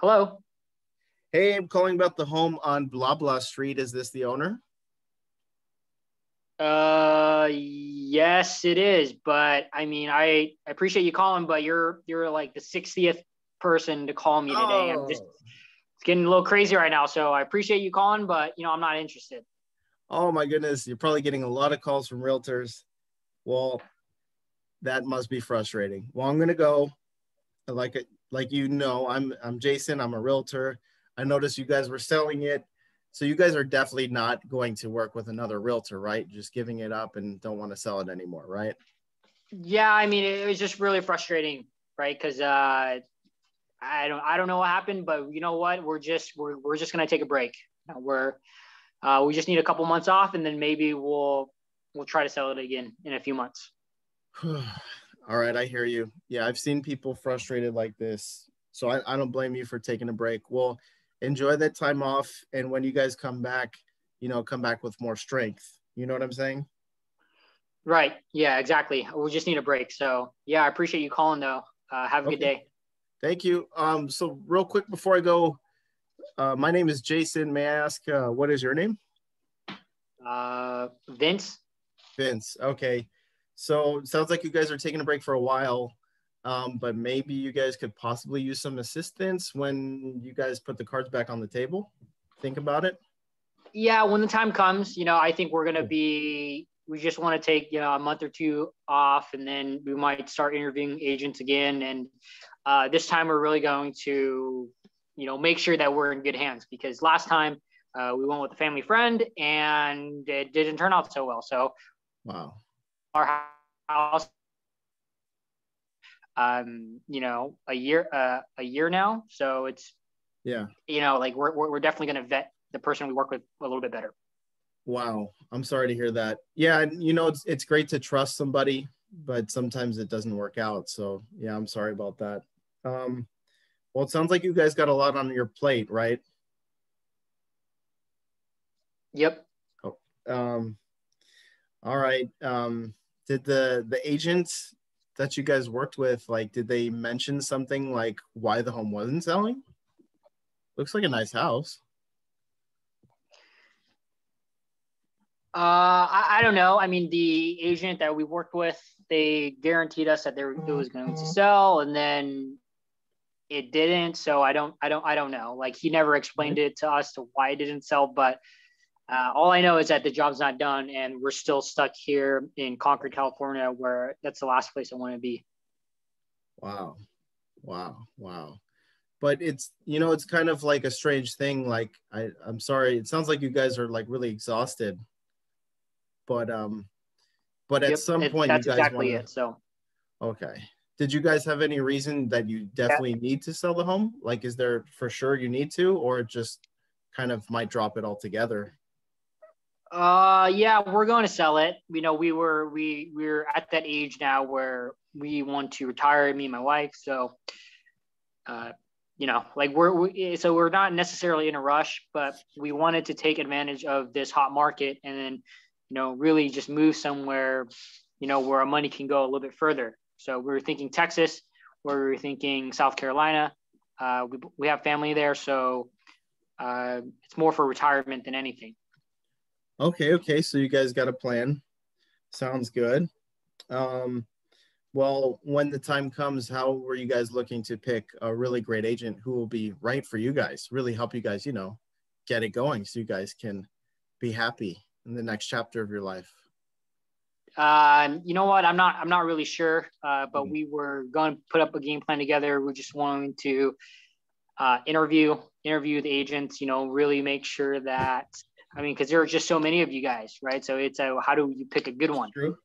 Hello. Hey, I'm calling about the home on blah blah street. Is this the owner? Yes, it is. But I mean, I appreciate you calling, but you're like the 60th person to call me today. Oh. It's getting a little crazy right now. So I appreciate you calling, but you know, I'm not interested. Oh my goodness. You're probably getting a lot of calls from realtors. Well, that must be frustrating. Well, I'm going to go like, you know, I'm Jason, I'm a realtor. I noticed you guys were selling it. So you guys are definitely not going to work with another realtor, right? Just giving it up and don't want to sell it anymore, right? Yeah. I mean, it was just really frustrating, right? Cause, I don't know what happened, but you know what? We're just going to take a break. We just need a couple months off, and then maybe we'll try to sell it again in a few months. All right. I hear you. Yeah. I've seen people frustrated like this. So I don't blame you for taking a break. Well, enjoy that time off. And when you guys come back, you know, come back with more strength. You know what I'm saying? Right. Yeah, exactly. We just need a break. So yeah, I appreciate you calling though. Have a good day. Thank you. So real quick before I go, my name is Jason. May I ask, what is your name? Vince. Vince. Okay. So it sounds like you guys are taking a break for a while, but maybe you guys could possibly use some assistance when you guys put the cards back on the table. Think about it. Yeah. When the time comes, you know, I think we're going to be, we just want to take, you know, a month or two off, and then we might start interviewing agents again. And this time we're really going to, you know, make sure that we're in good hands, because last time we went with a family friend and it didn't turn out so well. So wow. Our house, you know, a year now. So it's, yeah, you know, like we're definitely going to vet the person we work with a little bit better. Wow. I'm sorry to hear that. Yeah. And you know, it's great to trust somebody, but sometimes it doesn't work out. So yeah, I'm sorry about that. Well, it sounds like you guys got a lot on your plate, right? Yep. Oh, all right. Did the agents that you guys worked with, like, did they mention something like why the home wasn't selling? Looks like a nice house. I don't know. I mean, the agent that we worked with, they guaranteed us that it was going to sell, and then it didn't. So I don't know. Like, he never explained it to us to why it didn't sell. But all I know is that the job's not done, and we're still stuck here in Concord, California, where that's the last place I want to be. Wow. Wow. Wow. But it's, you know, it's kind of like a strange thing. Like, I'm sorry. It sounds like you guys are like really exhausted. But at some point, that's exactly it. So, okay. Did you guys have any reason that you definitely need to sell the home? Like, is there for sure you need to, or just kind of might drop it altogether? Yeah, we're going to sell it. You know, we're at that age now where we want to retire, me and my wife. So, you know, like so we're not necessarily in a rush, but we wanted to take advantage of this hot market, and then, you know, really just move somewhere, you know, where our money can go a little bit further. So we were thinking Texas, or we were thinking South Carolina. We have family there. So it's more for retirement than anything. Okay. Okay. So you guys got a plan. Sounds good. Well, when the time comes, how were you guys looking to pick a really great agent who will be right for you guys, really help you guys, you know, get it going so you guys can be happy in the next chapter of your life? You know what? I'm not really sure, but we were going to put up a game plan together. We're just wanting to interview the agents, you know, really make sure that, I mean, because there are just so many of you guys, right? So it's how do you pick a good one? True.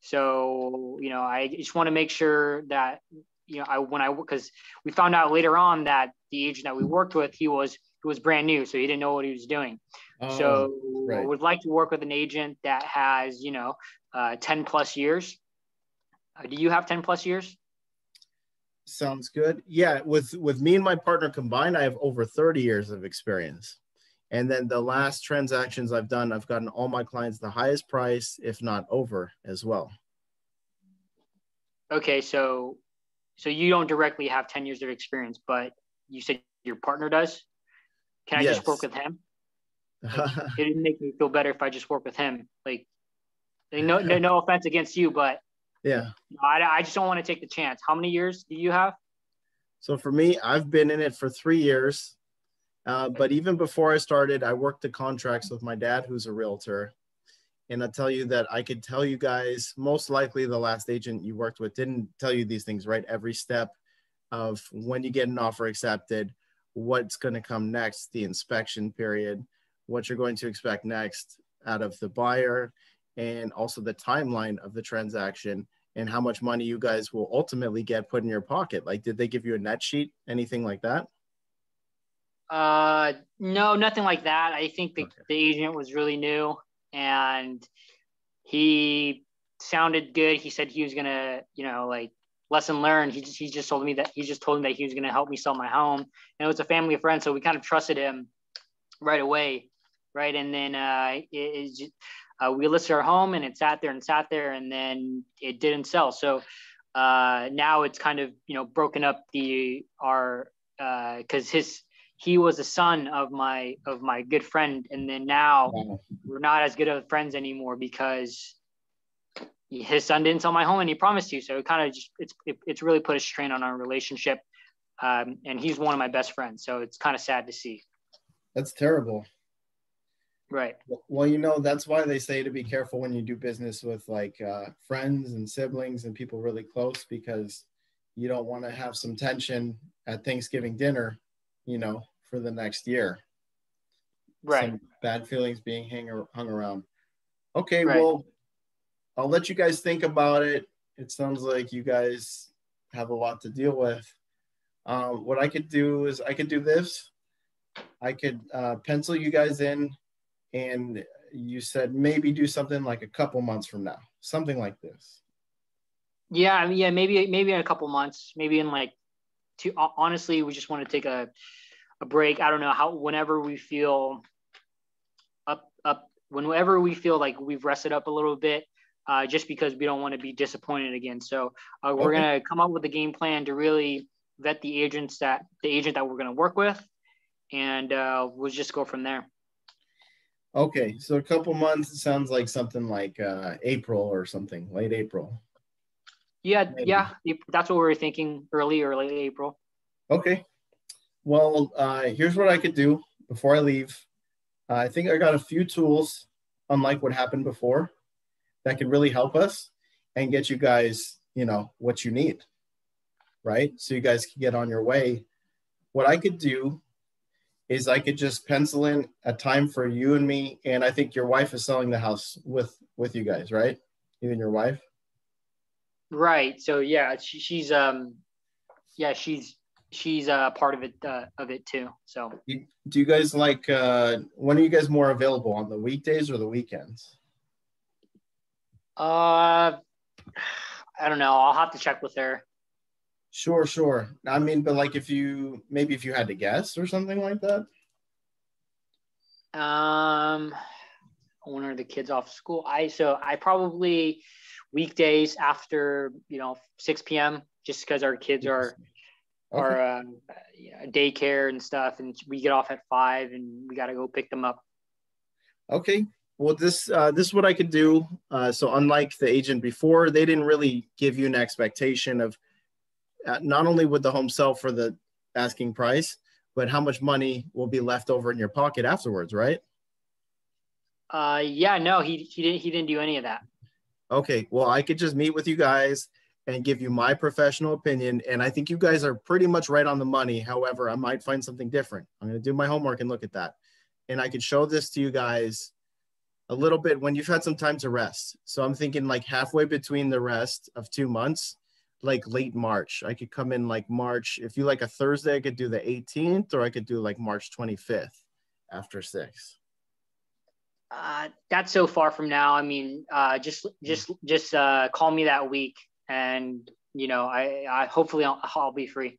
So, you know, I just want to make sure that, you know, because we found out later on that the agent that we worked with, he was brand new, so he didn't know what he was doing. So right. I would like to work with an agent that has, you know, 10 plus years. Do you have 10 plus years? Sounds good. Yeah. With me and my partner combined, I have over 30 years of experience. And then the last transactions I've done, I've gotten all my clients the highest price, if not over as well. Okay. So you don't directly have 10 years of experience, but you said your partner does? Can I just work with him? Like, it didn't make me feel better if I just work with him. Like, no offense against you, but yeah, I just don't want to take the chance. How many years do you have? So for me, I've been in it for 3 years. But even before I started, I worked the contracts with my dad, who's a realtor. And I'll tell you that I could tell you guys, most likely the last agent you worked with didn't tell you these things, right? Every step of when you get an offer accepted, what's going to come next, the inspection period, what you're going to expect next out of the buyer, and also the timeline of the transaction and how much money you guys will ultimately get put in your pocket. Like, did they give you a net sheet, anything like that? No, nothing like that. I think the agent was really new and he sounded good. He said he was going to, you know, like, lesson learned. He just told me that he was going to help me sell my home, and it was a family friend. So we kind of trusted him right away. Right. And then, we listed our home and it sat there and then it didn't sell. So, now it's kind of, you know, broken up cause he was a son of my good friend. And then now we're not as good of friends anymore because his son didn't sell my home and he promised to. So it kind of just, it's really put a strain on our relationship. And he's one of my best friends. So it's kind of sad to see. That's terrible. Right. Well, you know, that's why they say to be careful when you do business with like friends and siblings and people really close, because you don't want to have some tension at Thanksgiving dinner, you know, for the next year. Right. Some bad feelings being hung around. Okay, right. Well, I'll let you guys think about it. It sounds like you guys have a lot to deal with. What I could do is I could do this. I could pencil you guys in, and you said maybe do something like a couple months from now, something like this. Yeah, I mean, yeah, maybe in a couple months, maybe in like two. Honestly, we just want to take a break. I don't know how. Whenever we feel whenever we feel like we've rested up a little bit, just because we don't want to be disappointed again. So we're gonna come up with a game plan to really vet the agent that we're gonna work with, and we'll just go from there. Okay, so a couple months sounds like something like April or something, late April. Yeah, maybe. Yeah, that's what we were thinking, early or late April. Okay, well, here's what I could do before I leave. I think I got a few tools, unlike what happened before, that could really help us and get you guys, you know, what you need, right? So you guys can get on your way. What I could do is I could just pencil in a time for you and me. And I think your wife is selling the house with you guys, right? You and your wife. Right. So yeah, she's a part of it too. So do you guys like, when are you guys more available, on the weekdays or the weekends? I don't know. I'll have to check with her. Sure. I mean, but like if you had to guess or something like that. When are the kids off school? I probably weekdays after, you know, 6 p.m. just because our kids are daycare and stuff, and we get off at 5 and we got to go pick them up. Okay. Well, this is what I could do. So unlike the agent before, they didn't really give you an expectation of not only would the home sell for the asking price, but how much money will be left over in your pocket afterwards, right? Yeah, no, he didn't do any of that. Okay, well, I could just meet with you guys and give you my professional opinion, and I think you guys are pretty much right on the money. However, I might find something different. I'm going to do my homework and look at that, and I could show this to you guys a little bit when you've had some time to rest. So I'm thinking like halfway between the rest of 2 months, like late March. I could come in like March. If you like a Thursday, I could do the 18th, or I could do like March 25th after 6. That's so far from now. I mean, just call me that week, and you know, I hopefully I'll be free.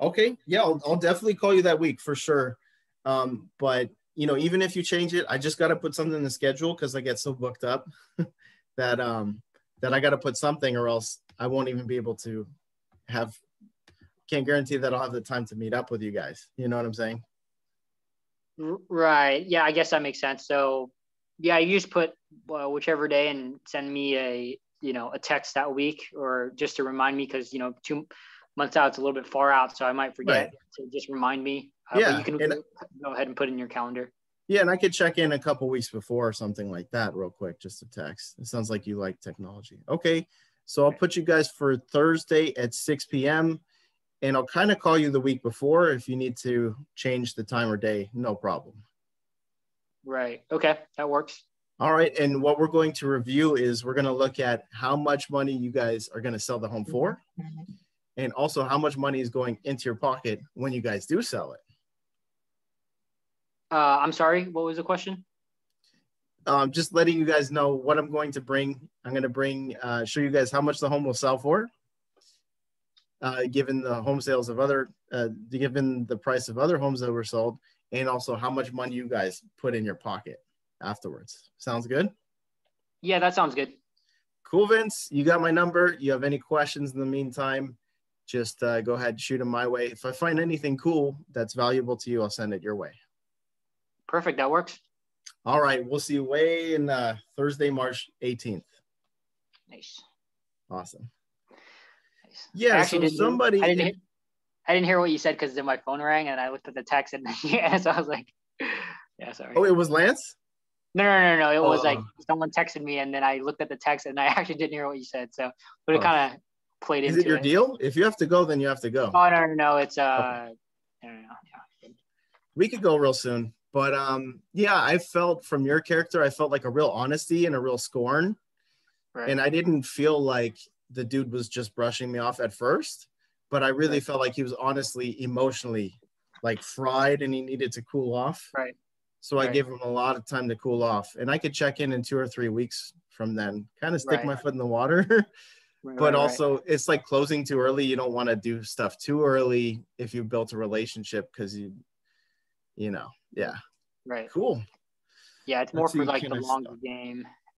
Okay. Yeah. I'll definitely call you that week for sure. But you know, even if you change it, I just got to put something in the schedule, 'cause I get so booked up that I got to put something, or else I won't even be able to have can't guarantee that I'll have the time to meet up with you guys. You know what I'm saying? Right. Yeah, I guess that makes sense. So yeah, you just put whichever day and send me a, you know, a text that week, or just to remind me, because, you know, 2 months out, it's a little bit far out. So I might forget to just remind me. Yeah. You can go ahead and put in your calendar. Yeah. And I could check in a couple weeks before or something like that real quick, just a text. It sounds like you like technology. Okay. So I'll put you guys for Thursday at 6 p.m. and I'll kind of call you the week before if you need to change the time or day, no problem. Right. Okay. That works. All right. And what we're going to review is we're going to look at how much money you guys are going to sell the home for, and also how much money is going into your pocket when you guys do sell it. I'm sorry, what was the question? Just letting you guys know what I'm going to bring. I'm going to bring, show you guys how much the home will sell for, given the home sales of other, given the price of other homes that were sold, and also how much money you guys put in your pocket afterwards. Sounds good? Yeah, that sounds good. Cool, Vince. You got my number. You have any questions in the meantime, just go ahead and shoot them my way. If I find anything cool that's valuable to you, I'll send it your way. Perfect. That works. All right. We'll see you way in Thursday, March 18th. Nice. Awesome. Nice. Yeah. Actually, so somebody. I didn't hear what you said because then my phone rang and I looked at the text and yeah, so I was like, yeah, sorry. Oh, it was Lance? No. It was like someone texted me and then I looked at the text and I actually didn't hear what you said. So, but it kind of played into it. Is it your deal? If you have to go, then you have to go. Oh, no. It's, okay. No. Yeah. We could go real soon. But yeah, I felt from your character, I felt like a real honesty and a real scorn. Right. And I didn't feel like the dude was just brushing me off at first, but I really felt like he was honestly, emotionally like fried and he needed to cool off. Right. So I gave him a lot of time to cool off, and I could check in 2 or 3 weeks from then, kind of stick my foot in the water, but also it's like closing too early. You don't want to do stuff too early if you built a relationship, because you know. Yeah. Right. Cool. Yeah, it's more for like the longer game.